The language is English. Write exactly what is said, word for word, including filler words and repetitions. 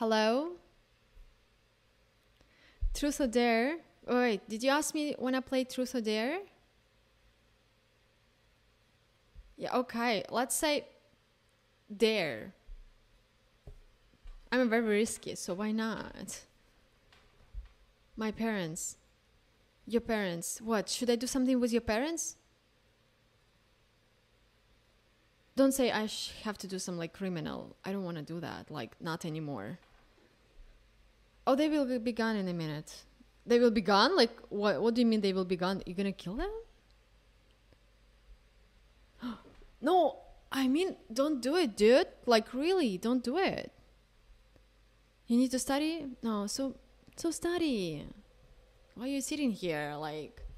Hello? Truth or Dare? Oh, wait, did you ask me when I play Truth or Dare? Yeah, okay, let's say Dare. I'm very risky, so why not? My parents. Your parents. What, should I do something with your parents? Don't say I sh have to do some like criminal. I don't want to do that, like not anymore. Oh, they will be gone in a minute. They will be gone? Like, what, what do you mean they will be gone? You're gonna kill them? No, I mean, don't do it, dude. Like, really, don't do it. You need to study? No, so, so study. Why are you sitting here? Like,